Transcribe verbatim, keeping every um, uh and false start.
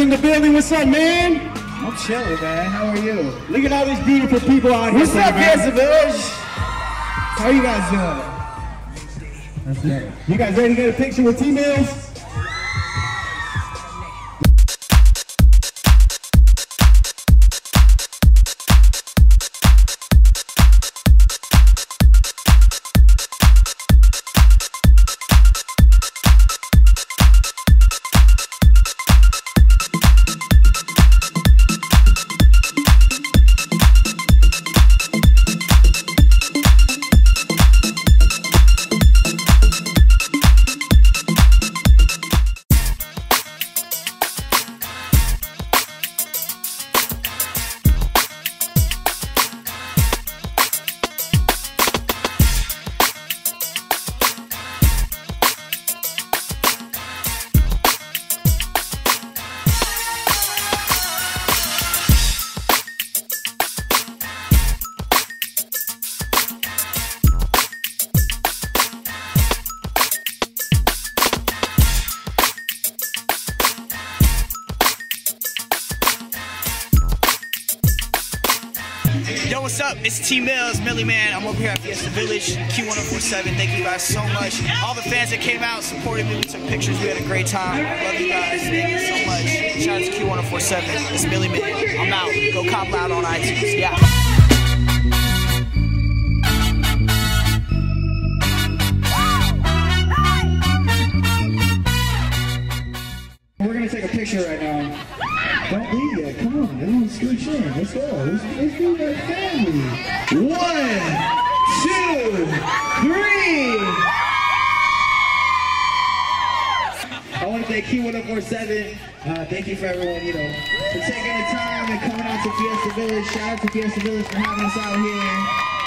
in the building. What's up, man? I'm chilling, man. How are you? Look at all these beautiful people out here. What's up, Fiesta Village? How you guys doing? That's good. You guys ready to get a picture with T. Mills? Yo, what's up? It's T. Mills, Millie Man. I'm over here at Fiesta Village, Q ten forty-seven. Thank you guys so much. All the fans that came out supported me. We took pictures. We had a great time. Love you guys. Thank you so much. Shout out to Q ten forty-seven. It's Millie Man. I'm out. Go cop loud on iTunes. Yeah. Right now. Don't leave yet. Come on. Everyone scooch in. Let's go. Let's, let's do that family. One, two, three. I want to thank Q ten forty-seven. Uh, thank you for everyone, you know, for taking the time and coming out to Fiesta Village. Shout out to Fiesta Village for having us out here.